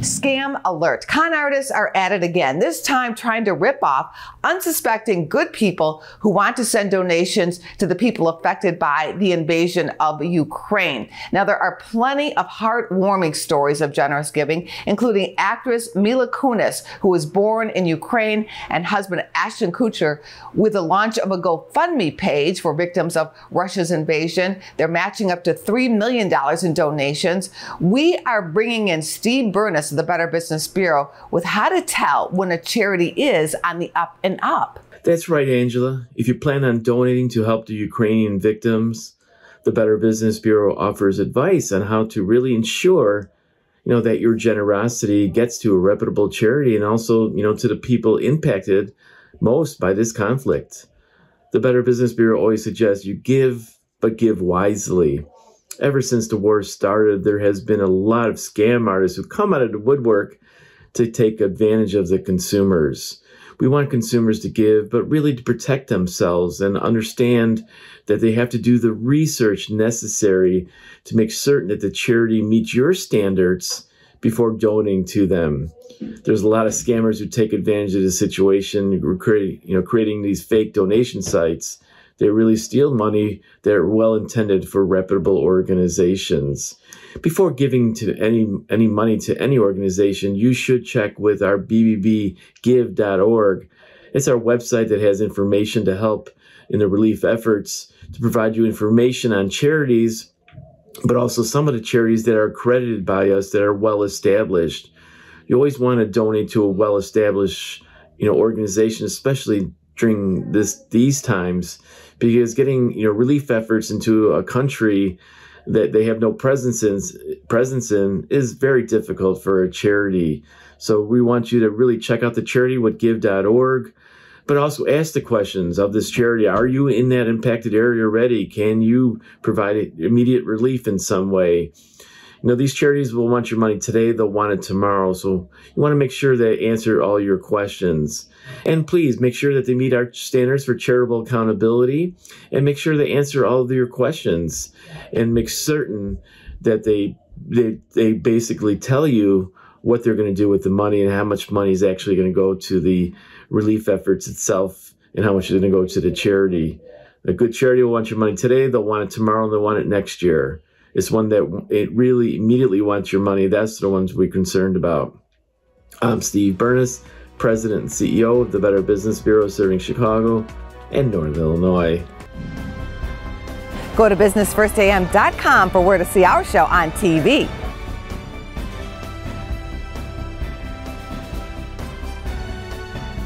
Scam alert. Con artists are at it again, this time trying to rip off unsuspecting good people who want to send donations to the people affected by the invasion of Ukraine. Now, there are plenty of heartwarming stories of generous giving, including actress Mila Kunis, who was born in Ukraine, and husband Ashton Kutcher, with the launch of a GoFundMe page for victims of Russia's invasion. They're matching up to $3 million in donations. We are bringing in Steve Bernas of the Better Business Bureau with how to tell when a charity is on the up and up. That's right, Angela. If you plan on donating to help the Ukrainian victims, the Better Business Bureau offers advice on how to really ensure, you know, that your generosity gets to a reputable charity and also, you know, to the people impacted most by this conflict. The Better Business Bureau always suggests you give, but give wisely. Ever since the war started, there has been a lot of scam artists who come out of the woodwork to take advantage of the consumers. We want consumers to give, but really to protect themselves and understand that they have to do the research necessary to make certain that the charity meets your standards before donating to them. There's a lot of scammers who take advantage of the situation, creating these fake donation sites. They really steal money that are well intended for reputable organizations. Before giving to any money to any organization, you should check with our BBBGive.org. It's our website that has information to help in the relief efforts, to provide you information on charities, but also some of the charities that are accredited by us that are well established. You always want to donate to a well established, you know, organization, especially during these times, because getting, you know, relief efforts into a country that they have no presence in is very difficult for a charity. So we want you to really check out the charity with give.org, but also ask the questions of this charity. Are you in that impacted area already? Can you provide immediate relief in some way? You know, these charities will want your money today, they'll want it tomorrow. So you want to make sure they answer all your questions. And please make sure that they meet our standards for charitable accountability, and make sure they answer all of your questions, and make certain that they basically tell you what they're going to do with the money and how much money is actually going to go to the relief efforts itself and how much is going to go to the charity. A good charity will want your money today, they'll want it tomorrow, and they'll want it next year. It's one that it really immediately wants your money. That's the ones we're concerned about. I'm Steve Bernas, President and CEO of the Better Business Bureau, serving Chicago and Northern Illinois. Go to businessfirstam.com for where to see our show on TV.